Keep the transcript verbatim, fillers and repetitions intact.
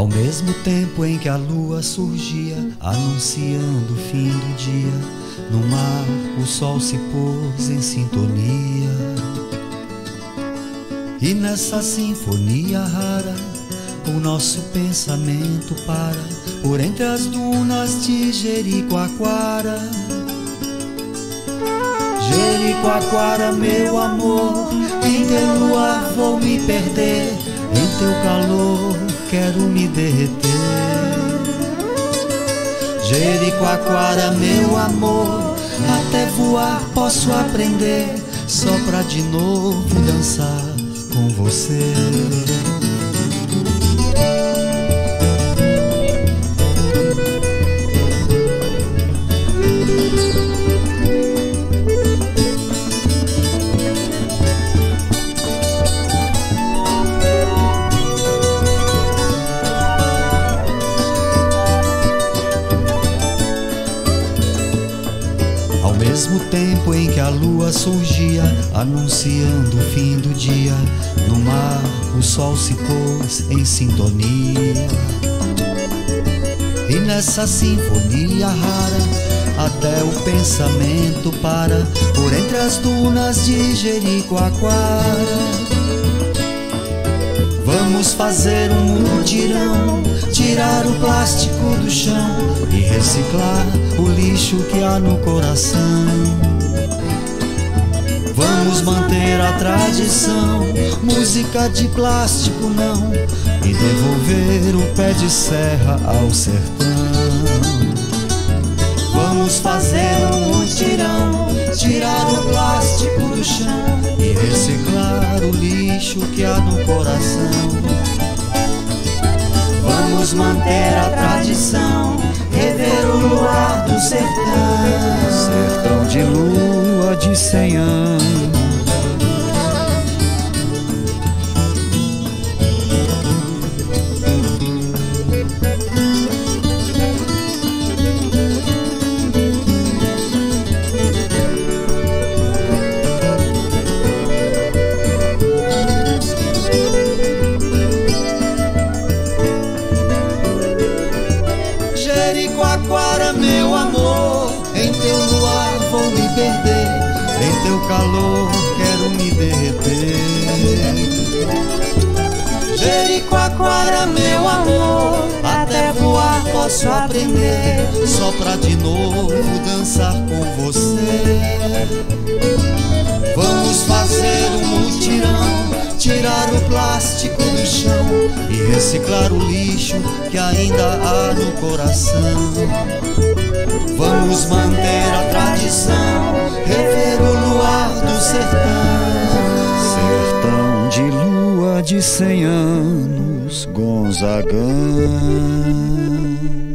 Ao mesmo tempo em que a lua surgia, anunciando o fim do dia, no mar o sol se pôs em sintonia. E nessa sinfonia rara, o nosso pensamento para, por entre as dunas de Jericoacoara. Jericoacoara, meu amor, em teu luar vou me perder, em teu calor quero me derreter. Jericoacoara, meu amor, até voar posso aprender, só pra de novo dançar com você. Ao mesmo tempo em que a lua surgia, anunciando o fim do dia, no mar o sol se pôs em sintonia. E nessa sinfonia rara, até o pensamento para, por entre as dunas de Jericoacoara. Vamos fazer um mutirão, tirar o plástico do chão e reciclar o lixo que há no coração. Vamos manter a tradição, música de plástico não, e devolver o pé de serra ao sertão. Vamos fazer um mutirão, tirar o plástico do chão e reciclar o lixo que há no coração. Vamos manter a tradição, rever o luar do sertão, sertão de lua de cem anos. Jericoacoara, meu amor, em teu luar vou me perder, em teu calor quero me derreter. Jericoacoara, meu amor, até voar posso aprender, só pra de novo dançar com você. Vamos fazer um mutirão, tirar o plástico do chão e reciclar o lixo que ainda há no coração. Vamos manter a tradição, rever o luar do sertão, sertão de lua de cem anos, Gonzagão.